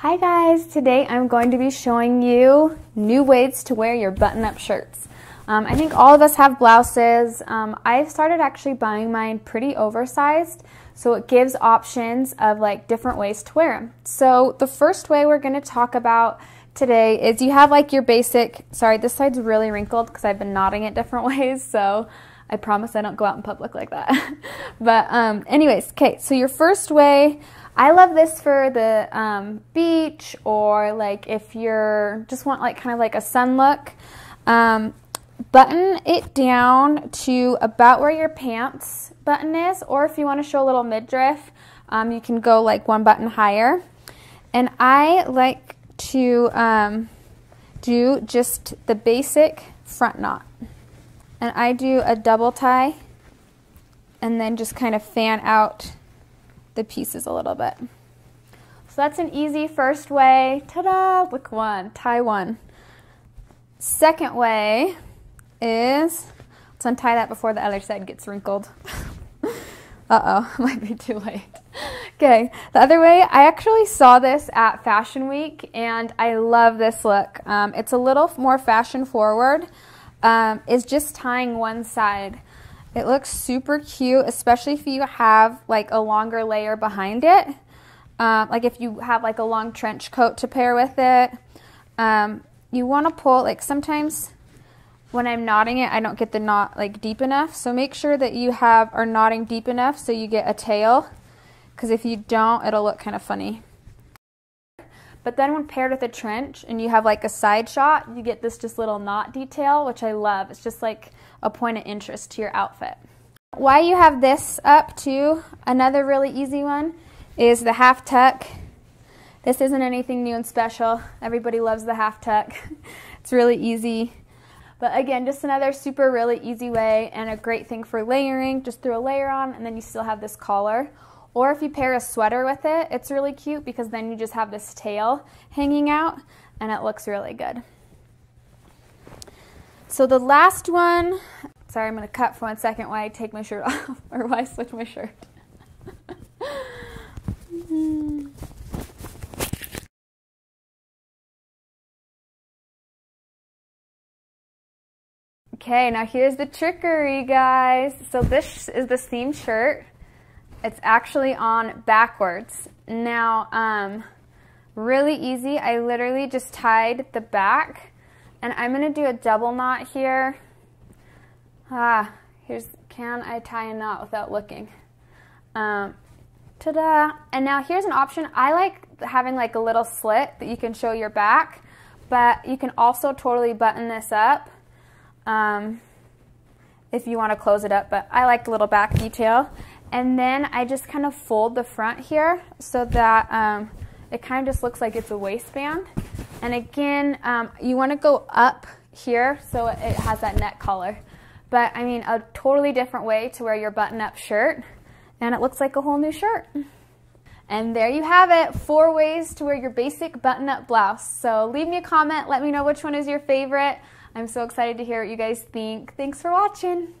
Hi guys, today I'm going to be showing you new ways to wear your button-up shirts. I think all of us have blouses. I've started actually buying mine pretty oversized, so it gives options of like different ways to wear them. So the first way we're going to talk about today is you have like your basic, sorry this side's really wrinkled because I've been knotting it different ways, so I promise I don't go out in public like that. But anyways, okay, so your first way, I love this for the beach, or like if you're just want like kind of like a sun look. Button it down to about where your pants button is, or if you want to show a little midriff, you can go like one button higher. And I like to do just the basic front knot. And I do a double tie and then just kind of fan out the pieces a little bit. So that's an easy first way. Ta-da! Look one, tie one. Second way is, let's untie that before the other side gets wrinkled. Uh-oh, might be too late. Okay, the other way, I actually saw this at Fashion Week and I love this look. It's a little more fashion forward. Is just tying one side. It looks super cute, especially if you have like a longer layer behind it. Like if you have like a long trench coat to pair with it. You want to pull, like sometimes when I'm knotting it, I don't get the knot like deep enough. So make sure that you are knotting deep enough so you get a tail. Because if you don't, it'll look kind of funny. But then when paired with a trench and you have like a side shot, you get this just little knot detail, which I love. It's just like a point of interest to your outfit. Why you have this up too, another really easy one, is the half tuck. This isn't anything new and special. Everybody loves the half tuck. It's really easy. But again, just another super really easy way and a great thing for layering. Just throw a layer on and then you still have this collar. Or if you pair a sweater with it, it's really cute because then you just have this tail hanging out and it looks really good. So the last one, sorry, I'm going to cut for 1 second while I take my shirt off, or while I switch my shirt. Okay, now here's the trickery, guys. So this is the seam shirt. It's actually on backwards. Now, really easy. I literally just tied the back, and I'm going to do a double knot here. Can I tie a knot without looking? Ta-da! And now here's an option. I like having like a little slit that you can show your back, but you can also totally button this up if you want to close it up, but I like the little back detail. And then I just kind of fold the front here so that it kind of just looks like it's a waistband. And again, you want to go up here so it has that neck collar. But I mean, a totally different way to wear your button-up shirt. And it looks like a whole new shirt. And there you have it, 4 ways to wear your basic button-up blouse. So leave me a comment, let me know which one is your favorite. I'm so excited to hear what you guys think. Thanks for watching.